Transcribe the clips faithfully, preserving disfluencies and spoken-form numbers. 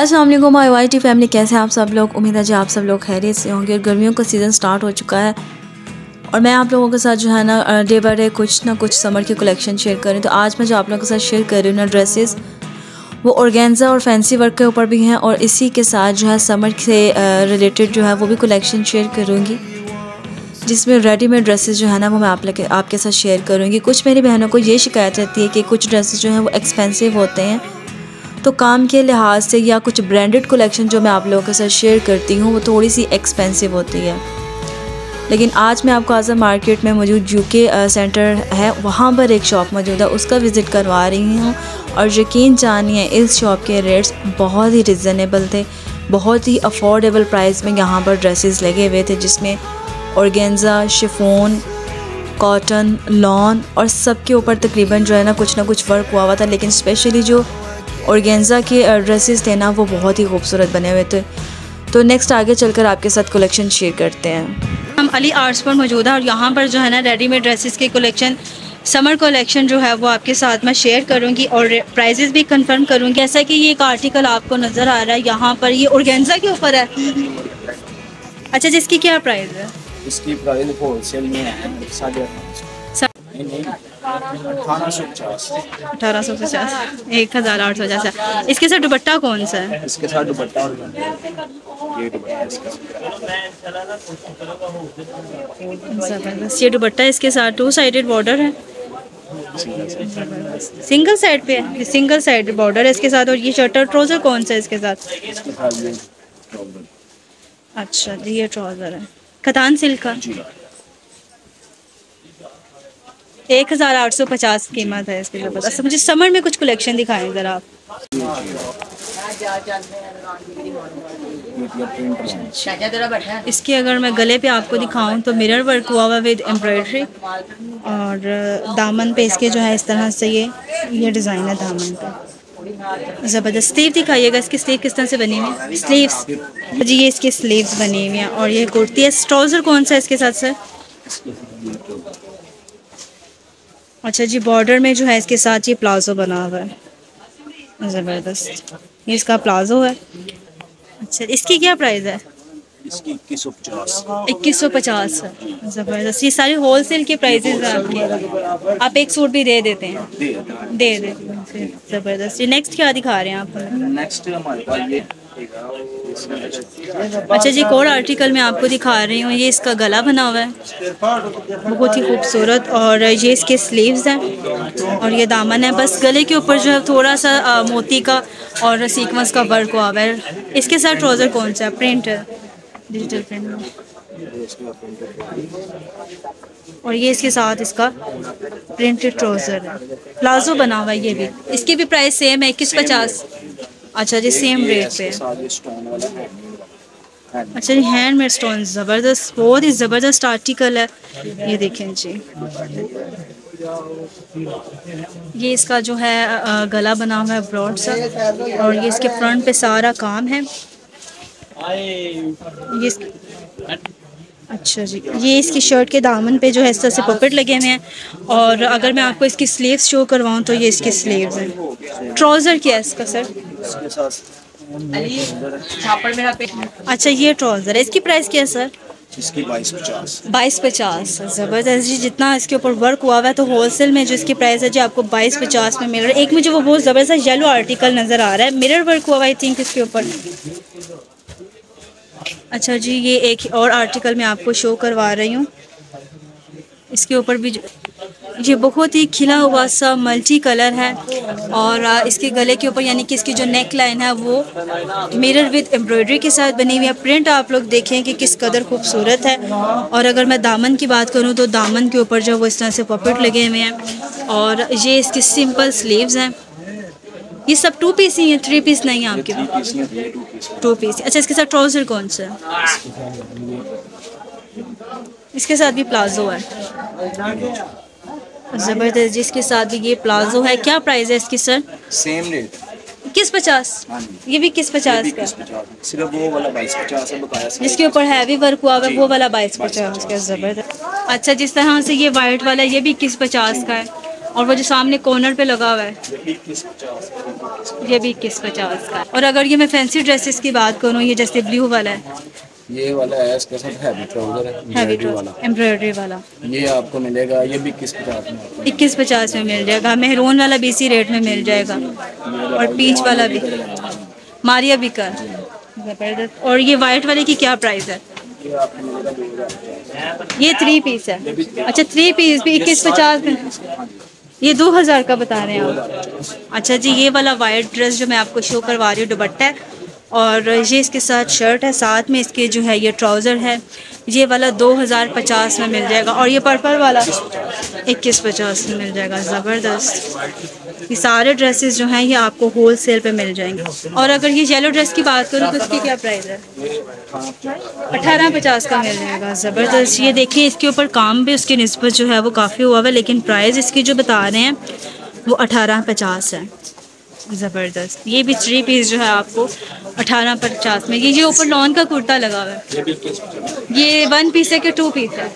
अस्सलाम वालेकुम my YT family, कैसे हैं आप सब लोग। उम्मीद है जी आप सब लोग खैरियत से होंगे। गर्मियों का सीज़न स्टार्ट हो चुका है और मैं आप लोगों के साथ जो है ना डे बाय डे कुछ ना कुछ समर की कलेक्शन शेयर कर रही हूँ। तो आज मैं जो आप लोगों के साथ शेयर कर रही हूँ ना ड्रेसेस, वो ऑर्गेन्जा और फैंसी वर्क के ऊपर भी हैं और इसी के साथ जो है समर से रिलेटेड जो है वो भी कलेक्शन शेयर करूँगी, जिसमें रेडीमेड ड्रेसेस जो है ना वो मैं आप लोग आपके साथ शेयर करूँगी। कुछ मेरी बहनों को ये शिकायत रहती है कि कुछ ड्रेसेस जो हैं वो एक्सपेंसिव होते हैं, तो काम के लिहाज से या कुछ ब्रांडेड कलेक्शन जो मैं आप लोगों के साथ शेयर करती हूँ वो थोड़ी सी एक्सपेंसिव होती है। लेकिन आज मैं आपको आज़ा मार्केट में मौजूद यूके सेंटर है, वहाँ पर एक शॉप मौजूद है, उसका विज़िट करवा रही हूँ और यकीन जानिए इस शॉप के रेट्स बहुत ही रिजनेबल थे, बहुत ही अफोर्डेबल प्राइस में यहाँ पर ड्रेसेस लगे हुए थे, जिसमें ऑर्गेन्जा, शिफॉन, कॉटन, लॉन और सब के ऊपर तकरीबन जो है ना कुछ ना कुछ वर्क हुआ हुआ था। लेकिन स्पेशली जो ऑर्गेन्जा के ड्रेसेस थे ना वो बहुत ही खूबसूरत बने हुए थे। तो नेक्स्ट आगे चलकर आपके साथ कलेक्शन शेयर करते हैं। हम अली आर्ट्स पर मौजूद है और यहाँ पर जो है ना रेडीमेड ड्रेसेस के कलेक्शन, समर कलेक्शन जो है वो आपके साथ मैं शेयर करूँगी और प्राइजेस भी कंफर्म करूँगी। जैसा कि ये एक आर्टिकल आपको नज़र आ रहा है यहाँ पर, ये ऑर्गेन्जा के ऊपर है। अच्छा, जिसकी क्या प्राइस है? इसकी प्राइस होलसेल में है अठारह सौ पचास, एक हज़ार आठ सौ पचास। इसके साथ दुपट्टा कौन सा है? इसके साथ दुपट्टा और ये दुपट्टा, ये दुपट्टा इसके साथ टू साइडेड बॉर्डर है, सिंगल साइड पे है, सिंगल साइड बॉर्डर है इसके साथ। और ये शर्ट और ट्राउज़र कौन सा है इसके साथ? अच्छा जी, ये ट्राउज़र है खतान सिल्क का, एक हज़ार आठ सौ पचास कीमत है इसके। जबरदस्त, मुझे समर में कुछ कलेक्शन दिखाएं जरा आप। इसके अगर मैं गले पे आपको दिखाऊं तो मिरर वर्क हुआ हुआ विद एम्ब्रॉयडरी और दामन पे इसके जो है इस तरह से ये ये डिज़ाइन है दामन पे। ज़बरदस्त स्लीव दिखाइएगा, इसकी स्लीव किस तरह से बनी हुई है? स्लीव्स जी, ये इसकी स्लीव्स बनी हुई हैं और ये कुर्ती है। ट्राउज़र कौन सा है इसके साथ सर? अच्छा जी, बॉर्डर में जो है इसके साथ ये प्लाजो बना हुआ है। ज़बरदस्त, ये इसका प्लाजो है। अच्छा, इसकी क्या प्राइस है? इसकी इक्कीस सौ पचास इक्कीस सौ पचास। ज़बरदस्त, ये सारी होल सेल के प्राइजेज हैं आपके। आप एक सूट भी दे देते हैं? दे देते हैं। ज़बरदस्त, ये नेक्स्ट क्या दिखा रहे हैं आप? नेक्स्ट हमारे पास ये, अच्छा जी, एक और आर्टिकल में आपको दिखा रही हूँ, ये इसका गला बना हुआ है बहुत ही खूबसूरत और ये इसके स्लीव्स हैं और ये दामन है। बस गले के ऊपर जो है थोड़ा सा आ, मोती का और सीक्वेंस का वर्क हुआ है। इसके साथ ट्राउज़र कौन सा है? प्रिंट है, डिजिटल प्रिंट, और ये इसके साथ इसका प्रिंटेड ट्राउज़र है, प्लाजो बना हुआ है ये भी। इसकी भी प्राइस सेम है इक्कीस पचास। अच्छा जी, सेम रेट पे। अच्छा जी, हैंडमेड स्टोन। ज़बरदस्त, बहुत ही ज़बरदस्त आर्टिकल है ये, देखें जी। ये इसका जो है गला बना हुआ है ब्रॉड सा और ये इसके फ्रंट पे सारा काम है ये। अच्छा जी, ये इसकी शर्ट के दामन पे जो है इस तरह से पपेट लगे हुए हैं और अगर मैं आपको इसकी स्लीव्स शो करवाऊँ तो ये इसके स्लीव्स हैं। ट्राउज़र क्या है इसका सर? अच्छा, ये ट्राउज़र है, इसकी प्राइस क्या है सर? इसकी बाईस पचास। ज़बरदस्त जी, जितना इसके ऊपर वर्क हुआ हुआ है तो होलसेल में जो इसकी प्राइस है जी आपको बाईस पचास में मिल रहा है। एक मुझे वो बहुत ज़बरदस्त येलो आर्टिकल नज़र आ रहा है, मिरर वर्क हुआ हुआ आई थिंक इसके ऊपर। अच्छा जी, ये एक और आर्टिकल मैं आपको शो करवा रही हूँ, इसके ऊपर भी ये बहुत ही खिला हुआ सा मल्टी कलर है और इसके गले के ऊपर यानी कि इसकी जो नेक लाइन है वो मिरर विद एम्ब्रॉयडरी के साथ बनी हुई है। प्रिंट आप लोग देखें कि किस कदर खूबसूरत है। और अगर मैं दामन की बात करूं तो दामन के ऊपर जो वो इस तरह से पॉपेट लगे हुए हैं और ये इसके सिंपल स्लीव्स हैं। ये सब टू पीस ही हैं, थ्री पीस नहीं है आपके पास? To piece. अच्छा, इसके साथ ट्राउज़र कौन सा है? इसके साथ भी प्लाजो है। ज़बरदस्त जी, इसके साथ भी ये प्लाजो है। क्या प्राइस है इसकी सर? सेम रेट इक्कीस पचास। ये भी किस पचास का? सिर्फ वो वाला बाईस पचास है, बकाया जिसके ऊपर हैवी वर्क हुआ है वो वाला बाईस पचास का। ज़बरदस्त। अच्छा, जिस तरह से ये वाइट वाला ये भी किस पचास का है और वो जो सामने कॉर्नर पे लगा हुआ है ये भी इक्कीस पचास का। और अगर ये मैं फैंसी ड्रेसेस की बात करूँ, ये जैसे ब्लू वाला है, ये वाला है इसके साथ हैवी ट्राउजर है, हैवी वाला एम्ब्रॉयडरी वाला, ये आपको मिलेगा, ये भी इक्कीस पचास में, इक्कीस पचास में मिल जाएगा। मेहरून वाला भी इसी रेट में मिल जाएगा और पीच वाला भी, मारिया भी कर जबरदस्त। और ये वाइट वाले की क्या प्राइस है? ये थ्री पीस है। अच्छा थ्री पीस भी इक्कीस पचास में, ये दो हज़ार का बता रहे हैं आप। अच्छा जी, ये वाला वाइट ड्रेस जो मैं आपको शो करवा रही हूँ दुपट्टा है, और ये इसके साथ शर्ट है, साथ में इसके जो है ये ट्राउज़र है, ये वाला दो हज़ार पचास में मिल जाएगा। और ये पर्पल वाला इक्कीस पचास में मिल जाएगा। ज़बरदस्त, ये सारे ड्रेसेस जो हैं ये आपको होल सेल पर मिल जाएंगे। और अगर ये येलो ड्रेस की बात करूँ तो इसकी क्या प्राइस है? अठारह पचास का मिल जाएगा। ज़बरदस्त, ये देखिए इसके ऊपर काम भी उसकी निस्बत जो है वो काफ़ी हुआ है, लेकिन प्राइस इसकी जो बता रहे हैं वो अठारह पचास है। ज़बरदस्त, ये भी थ्री पीस जो है आपको अठारह पचास में। ये ये ऊपर लॉन का कुर्ता लगा हुआ है, ये वन पीस है कि टू पीस है?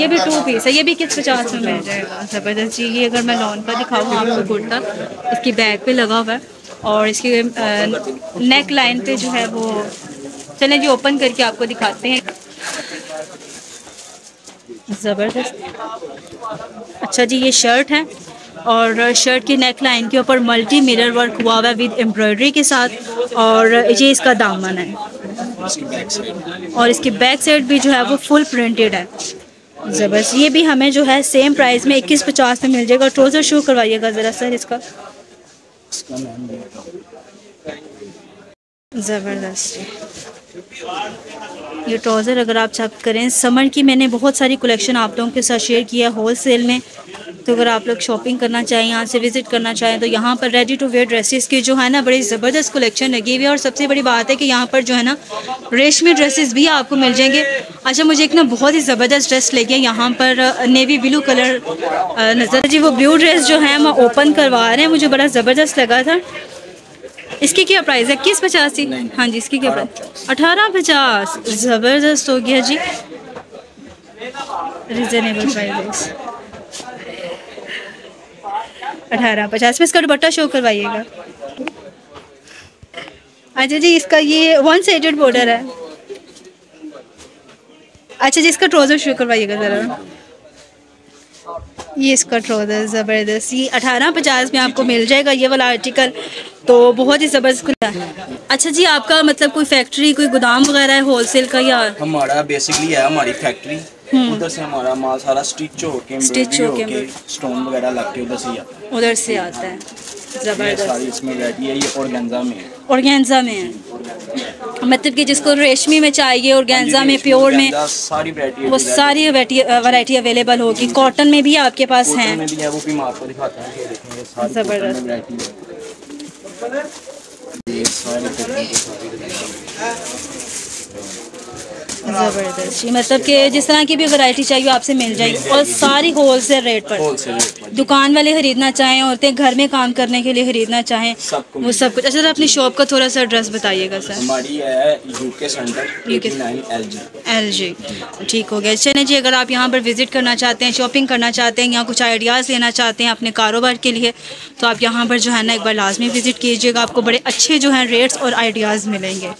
ये भी टू पीस है, ये भी किस पचास में मिल जाएगा। ज़बरदस्त जी, ये अगर मैं लॉन का दिखाऊँ आपको कुर्ता, इसकी बैक पे लगा हुआ है और इसके नेक लाइन पे जो है वो, चले जी ओपन करके आपको दिखाते हैं। ज़बरदस्त, अच्छा जी ये शर्ट है और शर्ट की नेक लाइन के ऊपर मल्टी मिरर वर्क हुआ हुआ है विद एम्ब्रॉयडरी के साथ, और ये इसका दामन है और इसकी बैक साइड भी जो है वो फुल प्रिंटेड है। ज़बरदस्त, ये भी हमें जो है सेम प्राइस में इक्कीस पचास में मिल जाएगा। ट्रोज़र शो करवाइएगा ज़रा सर इसका। ज़बरदस्त, ये ट्रोज़र अगर आप चेक करें, समर की मैंने बहुत सारी कलेक्शन आप लोगों के साथ शेयर किया है होल सेल में, तो अगर आप लोग शॉपिंग करना चाहें, यहाँ से विज़िट करना चाहें, तो यहाँ पर रेडी टू वेयर ड्रेसेस की जो है ना बड़ी ज़बरदस्त कलेक्शन लगी हुई है। और सबसे बड़ी बात है कि यहाँ पर जो है ना रेशमी ड्रेसेस भी आपको मिल जाएंगे। अच्छा, मुझे एक ना बहुत ही ज़बरदस्त ड्रेस लगी है, यहाँ पर नेवी ब्लू कलर नज़र जी, वो ब्लू ड्रेस जो है वो ओपन करवा रहे हैं, मुझे बड़ा ज़बरदस्त लगा था। इसकी क्या प्राइस है? इक्कीस पचास ही, हाँ जी। इसकी क्या प्राइस? अठारह पचास। ज़बरदस्त हो गया जी, रिजनेबल प्राइस अठारह पचास में। इसका दुपट्टा शो करवाइएगा। अच्छा जी, इसका ये वन साइडेड बॉर्डर है। अच्छा जी, इसका ट्राउज़र शो करवाइएगा ज़रा। ये इसका ट्राउज़र ज़बरदस्त, ये अठारह पचास में आपको मिल जाएगा ये वाला आर्टिकल, तो बहुत ही ज़बरदस्त है। अच्छा जी, आपका मतलब कोई फैक्ट्री, कोई गोदाम वगैरह है होलसेल का या? हमारा बेसिकली है हमारी फैक्ट्री, उधर से हमारा माल सारा स्टिच होके, स्टिच होके, स्टोन वगैरह लग के उधर से आता है, उधर से आता है। ज़बरदस्त, इसमें वैरायटी है, ये ऑर्गेन्जा में है, ऑर्गेन्जा में है, मतलब कि जिसको रेशमी में चाहिए, ऑर्गेन्जा में, प्योर में, सारी वैरायटी, वो सारी वैरायटी अवेलेबल होगी। कॉटन में भी आपके पास है, वो भी मैं आपको दिखाता हूं। ज़बरदस्त, ज़बरदस्त, मतलब कि जिस तरह की भी वैरायटी चाहिए आपसे मिल जाएगी, और सारी होलसेल रेट पर। दुकान वाले खरीदना चाहें, औरतें घर में काम करने के लिए खरीदना चाहें, वो सब कुछ। अच्छा सर, अपनी शॉप का थोड़ा सा एड्रेस बताइएगा सर। हमारी है UK centre, UK L G. ठीक हो गया। चलिए जी, अगर आप यहाँ पर विजिट करना चाहते हैं, शॉपिंग करना चाहते हैं, या कुछ आइडियाज़ लेना चाहते हैं अपने कारोबार के लिए, तो आप यहाँ पर जो है ना एक बार लाजमी विज़िट कीजिएगा, आपको बड़े अच्छे जो हैं रेट्स और आइडियाज़ मिलेंगे।